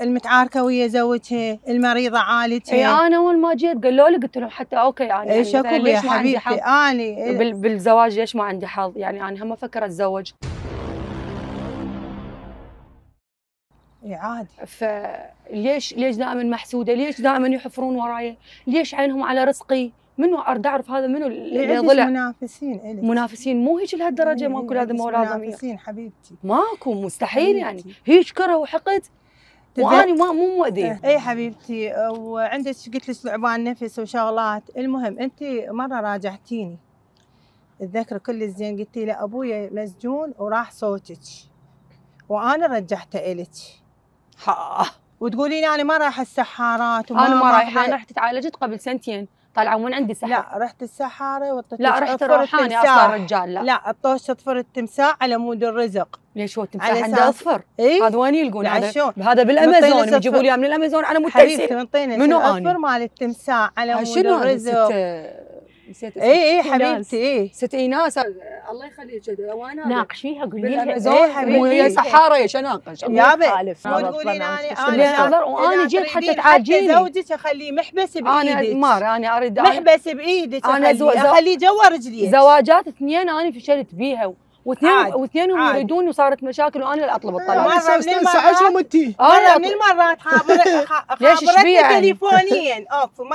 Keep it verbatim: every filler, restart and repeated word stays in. المتعاركه ويا زوجها، المريضه عالتها. اي انا اول ما جيت قالوا لي قلت لهم حتى اوكي انا يعني ايش اقول يا حبيبتي انا بالزواج ليش ما عندي حظ؟ يعني انا هم افكر اتزوج. اي عادي. فليش ليش دائما محسوده؟ ليش دائما يحفرون وراي؟ ليش عينهم على رزقي؟ منو ارد اعرف هذا منو اللي ضلع؟ منافسين إليك. منافسين مو هيك لهالدرجه ماكو هذا مو لازم منافسين حبيبتي ماكو مستحيل يعني هيك كره وحقد واني ما مو مؤذيه. اي حبيبتي وعندك قلت لك لعبان نفس وشغلات، المهم انت مره راجعتيني اتذكر كل زين قلتي لي ابويا مسجون وراح صوتك وانا رجعته الك. ها وتقولين انا ما رايحه السحارات وما انا ما رايحه، انا رحت تعالجت قبل سنتين طلعوا من عندي سحر. لا رحت السحاره وطفت لا رحت روحاني اصلا رجال لا لا طوش اطفر التمساح على مود الرزق. ليش هو التمساح عنده اصفر؟ إيه؟ هذا وين يلقون هذا؟ هذا بالامازون يجيبوا لي من الامازون على مود تيسير منطينه الاصفر مال التمساح على مود الرزق. نسيت اسمها. اي اي حبيبتي اي ست ايناس الله يخليك وانا ناقشيها قولي لها اي حبيبتي ويا سحاره يا شناقش يابا تقولين انا انا وانا جيت حتى تعالجيني زوجك اخليه محبس بايدك انا ادمار انا اريد محبس بايدك انا اخليه جوا رجلي زواجات اثنين انا فشلت بيها واثنين واثنينهم يريدوني وصارت مشاكل وانا اللي اطلب الطلاق. مره من المرات انا من المرات خابرتني تليفونيا اوف